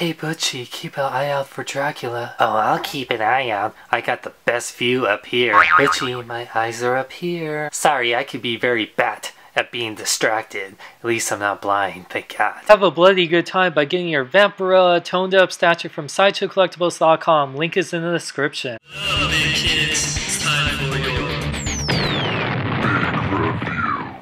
Hey Butchie, keep an eye out for Dracula. Oh, I'll keep an eye out. I got the best view up here. Butchie, my eyes are up here. Sorry, I could be very bat at being distracted. At least I'm not blind, thank God. Have a bloody good time by getting your Vampirella toned up statue from SideshowCollectibles.com. Link is in the description. Love it, kids. It's time for your big review.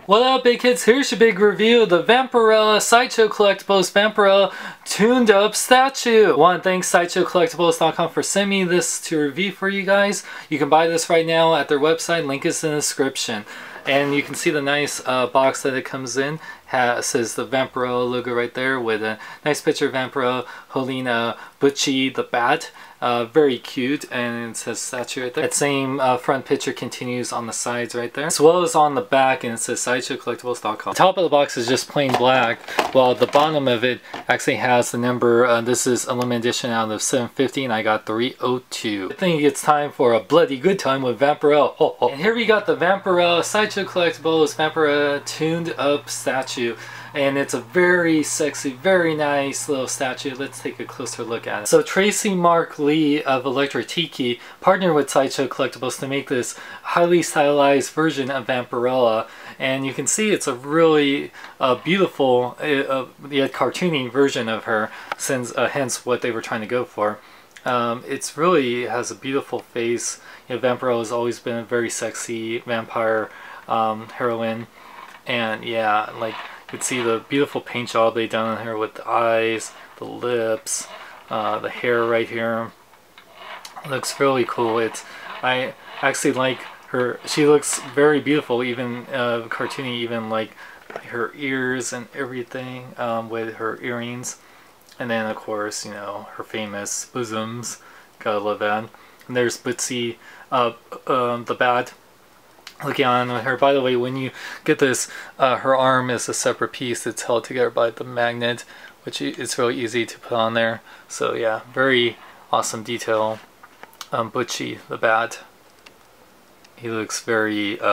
What up, big kids? Here's your big review of the Vampirella Sideshow Collectibles Vampirella Tuned Up Statue. I want to thank SideshowCollectibles.com for sending me this to review for you guys. You can buy this right now at their website. Link is in the description. And you can see the nice box that it comes in. It says the Vampirella logo right there with a nice picture of Vampirella holding Butchie the Bat. Very cute, and it says statue right there. That same front picture continues on the sides right there, as well as on the back, and it says SideshowCollectibles.com. The top of the box is just plain black, while the bottom of it actually has the number. This is a limited edition out of 750, and I got 302. I think it's time for a bloody good time with Vampirella. Oh, oh. And here we got the Vampirella Sideshow Collectibles Vampirella Tuned Up Statue. And it's a very sexy, very nice little statue. Let's take a closer look at it. So Tracy Mark Lee of Electric Tiki partnered with Sideshow Collectibles to make this highly stylized version of Vampirella. And you can see it's a really beautiful yet cartoony version of her, since hence what they were trying to go for. It's really has a beautiful face. You know, Vampirella has always been a very sexy vampire heroine. And yeah, like, you can see the beautiful paint job they done on her with the eyes, the lips, the hair right here. It looks really cool. I actually like her. She looks very beautiful, even cartoony, even like her ears and everything with her earrings. And then of course, you know, her famous bosoms. Gotta love that. And there's Butchie, the Bat, looking on with her. By the way, when you get this, her arm is a separate piece that's held together by the magnet, which it's really easy to put on there. So yeah, very awesome detail. Butchie the Bat. He looks very, what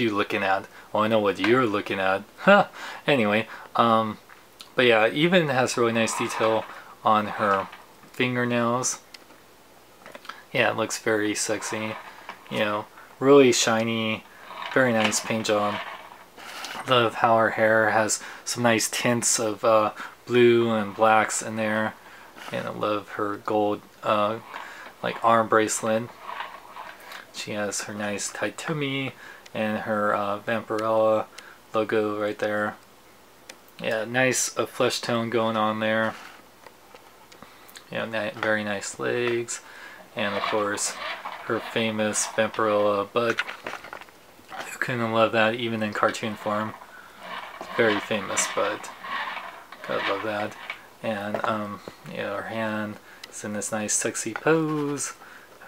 are you looking at? Well, I know what you're looking at. Huh. Anyway, but yeah, even has really nice detail on her fingernails. Yeah, it looks very sexy, you know. Really shiny, very nice paint job. Love how her hair has some nice tints of blue and blacks in there, and I love her gold like arm bracelet. She has her nice tight tummy and her Vampirella logo right there. Yeah, nice flesh tone going on there. Yeah, very nice legs, and of course her famous Vampirella butt. Who couldn't love that, even in cartoon form? Very famous butt. Gotta love that. And you know, her hand is in this nice sexy pose.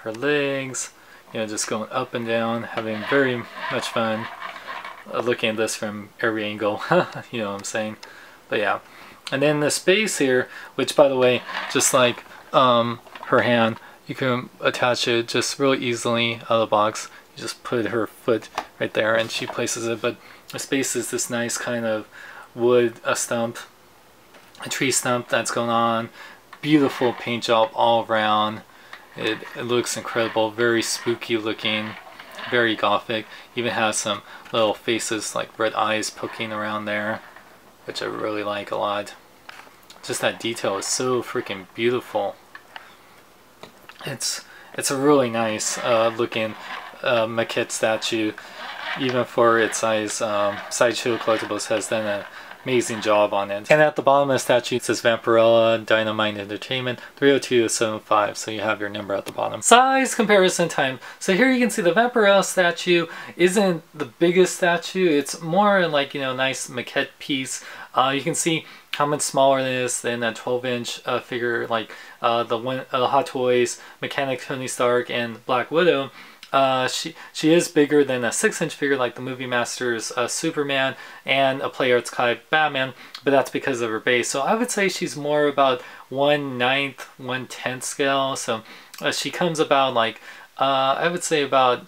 Her legs, you know, just going up and down, having very much fun looking at this from every angle. You know what I'm saying? But yeah. And then the space here, which by the way, just like her hand, you can attach it just really easily out of the box. You just put her foot right there and she places it, but the space is this nice kind of wood, a tree stump that's going on. Beautiful paint job all around. It looks incredible, very spooky looking, very gothic. Even has some little faces like red eyes poking around there, which I really like a lot. Just that detail is so freaking beautiful. It's a really nice looking maquette statue, even for its size. Sideshow Collectibles has done an amazing job on it. And at the bottom of the statue it says Vampirella Dynamite Entertainment 30275, so you have your number at the bottom. Size comparison time. So here you can see the Vampirella statue isn't the biggest statue. It's more like, you know, nice maquette piece. You can see how much smaller it is than that 12-inch figure like the one Hot Toys mechanic Tony Stark and Black Widow. She is bigger than a 6-inch figure like the Movie Masters Superman and a Play Arts Kai Batman, but that's because of her base. So I would say she's more about 1/9, 1/10 scale. So she comes about like I would say about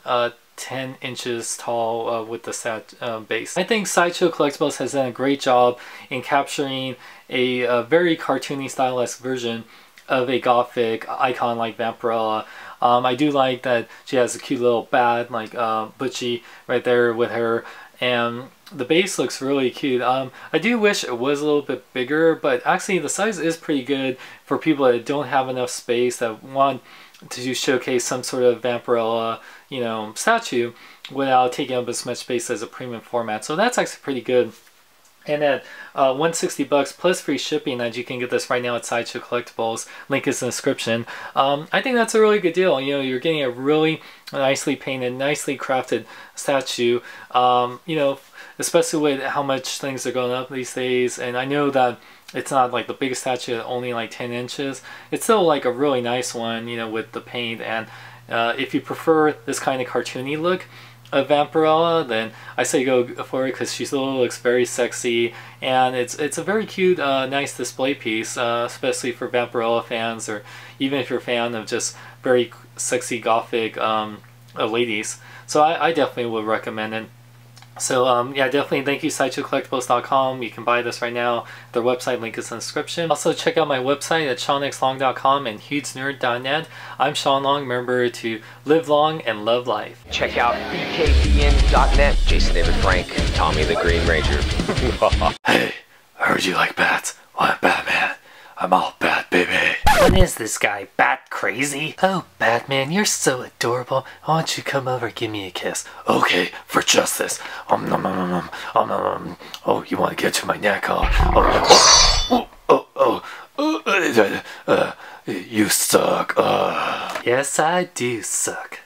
10 inches tall with the sat base. I think Sideshow Collectibles has done a great job in capturing a very cartoony stylized version of a gothic icon like Vampirella. I do like that she has a cute little bat like Butchie right there with her, and the base looks really cute. I do wish it was a little bit bigger, but actually the size is pretty good for people that don't have enough space that want to showcase some sort of Vampirella, you know, statue without taking up as much space as a premium format. So that's actually pretty good. And at $160 plus free shipping, that you can get this right now at Sideshow Collectibles. Link is in the description. I think that's a really good deal. You know, you're getting a really nicely painted, nicely crafted statue. You know, especially with how much things are going up these days. And I know that it's not like the biggest statue, only like 10 inches. It's still like a really nice one, you know, with the paint. And if you prefer this kind of cartoony look of Vampirella, then I say go for it, because she still looks very sexy, and it's a very cute, nice display piece, especially for Vampirella fans, or even if you're a fan of just very sexy gothic ladies. So I definitely would recommend it. So yeah, definitely thank you, SideshowCollectibles.com. You can buy this right now. Their website link is in the description. Also check out my website at SeanXLong.com and HugeNerd.net. I'm Sean Long. Remember to live long and love life. Check out BKPN.net. Jason David Frank, Tommy the Green Ranger. Hey, I heard you like bats. Well, I'm Batman. I'm all bat, baby. What is this guy, bat crazy? Oh, Batman, you're so adorable. Why don't you come over and give me a kiss? Okay, for justice. Oh, you want to get to my neck, huh? You suck. Yes, I do suck.